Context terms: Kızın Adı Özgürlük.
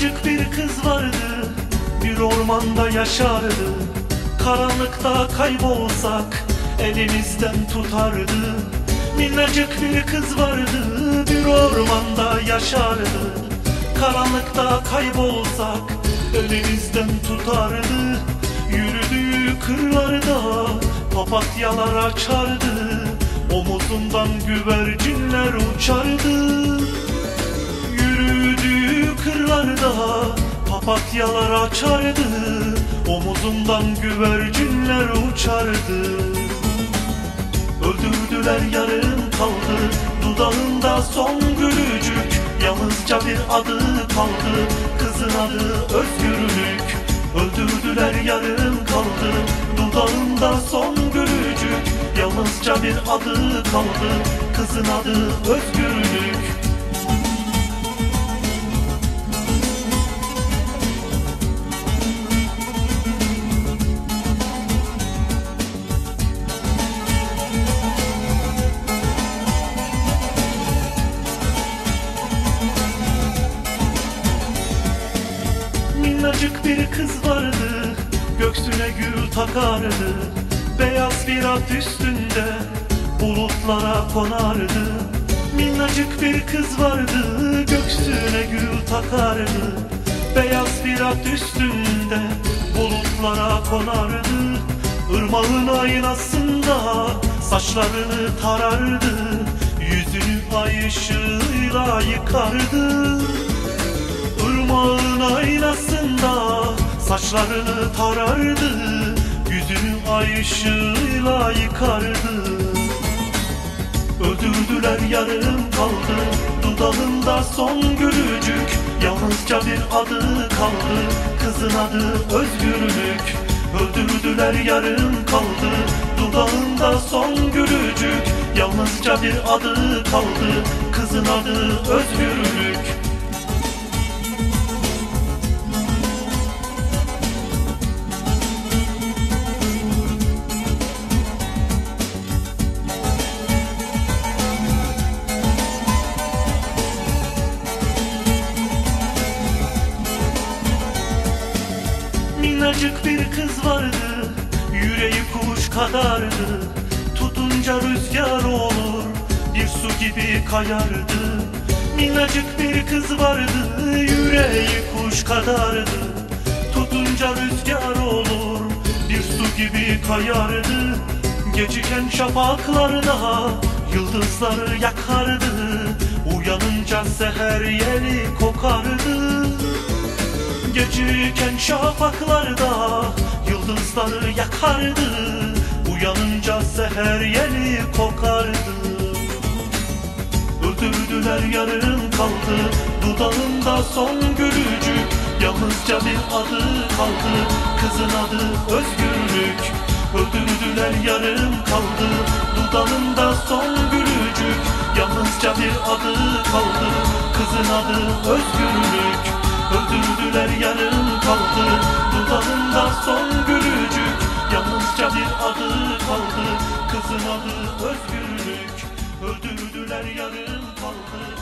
Küçücük bir kız vardı, bir ormanda yaşardı. Karanlıkta kaybolsak elimizden tutardı. Minnacık bir kız vardı, bir ormanda yaşardı. Karanlıkta kaybolsak elimizden tutardı. Yürüdüğü kırlarda papatyalar açardı. Omuzundan güvercinler uçardı. Yürüdüğü kırlarda papatyalar açardı. Omuzundan güvercinler uçardı. Öldürdüler, yarım kaldı. Dudağında son gülücük, yalnızca bir adı kaldı. Kızın adı özgürlük. Öldürdüler, yarım kaldı. Dudağında son gülücük, yalnızca bir adı kaldı. Kızın adı özgürlük. Minnacık bir kız vardı, göğsüne gül takardı. Beyaz bir at üstünde bulutlara konardı. Minnacık bir kız vardı, göğsüne gül takardı. Beyaz bir at üstünde bulutlara konardı. Irmağın aynasında saçlarını tarardı. Yüzünü ay ışığıyla yıkardı. Irmağın aynasında saçlarını tarardı. Yüzünü ay ışığıyla yıkardı. Öldürdüler, yarım kaldı. Dudağında son gülücük, yalnızca bir adı kaldı. Kızın adı özgürlük. Öldürdüler, yarım kaldı. Dudağında son gülücük, yalnızca bir adı kaldı. Kızın adı özgürlük. Minnacık bir kız vardı, yüreği kuş kadardı. Tutunca rüzgar olur, bir su gibi kayardı. Minnacık bir kız vardı, yüreği kuş kadardı. Tutunca rüzgar olur, bir su gibi kayardı. Geçiken şafaklarda yıldızları yakardı. Uyanınca seher yeli kokardı. Geçirken şafaklarda yıldızları yakardı. Uyanınca seher yeli kokardı. Öldürdüler, yarım kaldı. Dudağında son gülücük, yalnızca bir adı kaldı. Kızın adı özgürlük. Öldürdüler, yarım kaldı. Dudağında son gülücük, yalnızca bir adı kaldı. Kızın adı özgürlük. Öldürdüler, yarım kaldı. Dudağında son gülücük, yalnızca bir adı kaldı. Kızın adı özgürlük. Öldürdüler, yarım kaldı.